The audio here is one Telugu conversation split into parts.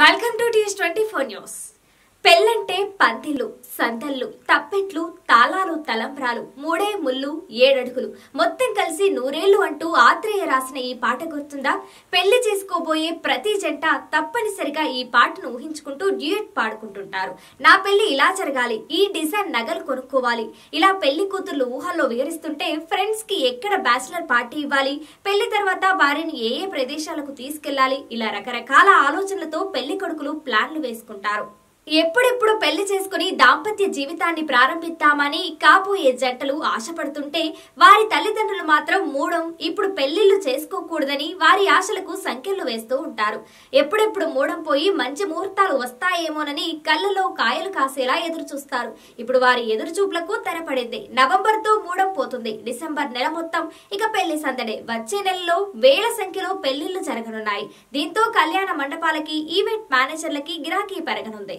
Welcome to TS24 News. పెళ్ళంటే పందిలు సందళ్ళు తప్పెట్లు తాళాలు తలంబ్రాలు మూడే ముళ్ళు ఏడడుగులు మొత్తం కలిసి నూరేళ్లు అంటూ ఆత్రేయ రాసిన ఈ పాట గుర్తుందా? పెళ్లి చేసుకోబోయే ప్రతి జంట తప్పనిసరిగా ఈ పాటను ఊహించుకుంటూ డ్యూయట్ పాడుకుంటుంటారు. నా పెళ్లి ఇలా జరగాలి, ఈ డిజైన్ నగలు కొనుక్కోవాలి, ఇలా పెళ్లి కూతుర్లు ఊహల్లో విహరిస్తుంటే ఫ్రెండ్స్ కి ఎక్కడ బ్యాచిలర్ పార్టీ ఇవ్వాలి, పెళ్లి తర్వాత భార్యని ఏ ఏ ప్రదేశాలకు తీసుకెళ్లాలి, ఇలా రకరకాల ఆలోచనలతో పెళ్లి కొడుకులు ప్లాన్లు వేసుకుంటారు. ఎప్పుడెప్పుడు పెళ్లి చేసుకుని దాంపత్య జీవితాన్ని ప్రారంభిద్దామని కాబోయే జంటలు ఆశపడుతుంటే వారి తల్లిదండ్రులు మాత్రం మూడం ఇప్పుడు పెళ్లిళ్లు చేసుకోకూడదని వారి ఆశలకు సంకెళ్లు వేస్తూ ఉంటారు. ఎప్పుడెప్పుడు మూడం పోయి మంచి ముహూర్తాలు వస్తాయేమోనని కళ్ళలో కాయలు కాసేలా ఎదురు చూస్తారు. ఇప్పుడు వారి ఎదురు చూపులకు తెరపడింది. నవంబర్ తో మూడం పోతుంది. డిసెంబర్ నెల మొత్తం ఇక పెళ్లి సందడే. వచ్చే నెలలో వేల సంఖ్యలో పెళ్లిళ్లు జరగనున్నాయి. దీంతో కళ్యాణ మండపాలకి ఈవెంట్ మేనేజర్లకి గిరాకీ పెరగనుంది.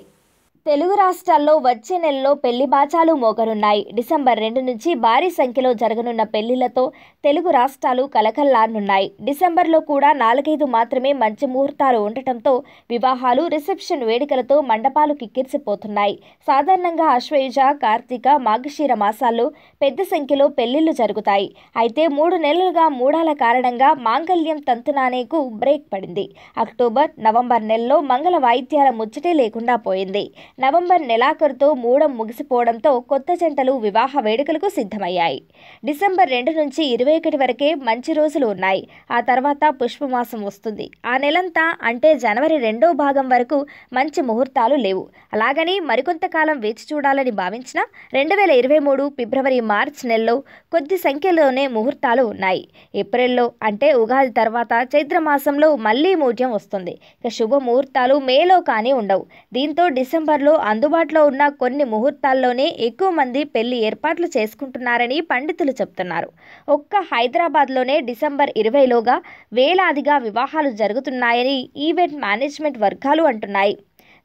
తెలుగు రాష్ట్రాల్లో వచ్చే నెలలో పెళ్లి బాచాలు మోగనున్నాయి. డిసెంబర్ 2 నుంచి భారీ సంఖ్యలో జరగనున్న పెళ్లిళ్లతో తెలుగు రాష్ట్రాలు కలకల్లానున్నాయి. డిసెంబర్లో కూడా 4-5 మాత్రమే మంచి ముహూర్తాలు ఉండటంతో వివాహాలు, రిసెప్షన్ వేడుకలతో మండపాలు కిక్కిరిసిపోతున్నాయి. సాధారణంగా అశ్వయుజ, కార్తీక, మాఘశీర మాసాల్లో పెద్ద సంఖ్యలో పెళ్లిళ్లు జరుగుతాయి. అయితే 3 నెలలుగా మూడాల కారణంగా మాంగళ్యం తంతునానేకు బ్రేక్ పడింది. అక్టోబర్, నవంబర్ నెలలో మంగళ వాయిద్యాల ముచ్చటే లేకుండా పోయింది. నవంబర్ నెలాఖరుతో మూడం ముగిసిపోవడంతో కొత్త జంటలు వివాహ వేడుకలకు సిద్ధమయ్యాయి. డిసెంబర్ 2 నుంచి 21 వరకే మంచి రోజులు ఉన్నాయి. ఆ తర్వాత పుష్పమాసం వస్తుంది. ఆ నెలంతా అంటే జనవరి 2వ భాగం వరకు మంచి ముహూర్తాలు లేవు. అలాగని మరికొంతకాలం వేచి చూడాలని భావించిన 2023 ఫిబ్రవరి-మార్చి నెలలో కొద్ది సంఖ్యలోనే ముహూర్తాలు ఉన్నాయి. ఏప్రిల్లో అంటే ఉగాది తర్వాత చైత్రమాసంలో మళ్లీ మూఢ్యం వస్తుంది. ఇక శుభ ముహూర్తాలు మేలో కానీ ఉండవు. దీంతో డిసెంబర్లో అందుబాటులో ఉన్న కొన్ని ముహూర్తాల్లోనే ఎక్కువ మంది పెళ్లి ఏర్పాట్లు చేసుకుంటున్నారని పండితులు చెప్తున్నారు. ఒక్క హైదరాబాద్లోనే డిసెంబర్ 20లోగా వేలాదిగా వివాహాలు జరుగుతున్నాయని ఈవెంట్ మేనేజ్మెంట్ వర్గాలు అంటున్నాయి.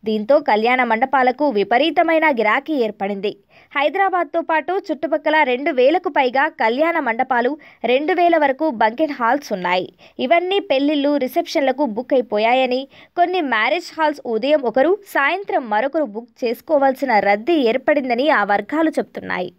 దీంతో కళ్యాణ మండపాలకు విపరీతమైన గిరాకీ ఏర్పడింది. హైదరాబాద్తో పాటు చుట్టుపక్కల 2000కు పైగా కళ్యాణ మండపాలు, 2000 వరకు బంకెట్ హాల్స్ ఉన్నాయి. ఇవన్నీ పెళ్లిళ్లు, రిసెప్షన్లకు బుక్ అయిపోయాయని కొన్ని మ్యారేజ్ హాల్స్ ఉదయం ఒకరు, సాయంత్రం మరొకరు బుక్ చేసుకోవాల్సిన రద్దీ ఏర్పడిందని ఆ వర్గాలు చెప్తున్నాయి.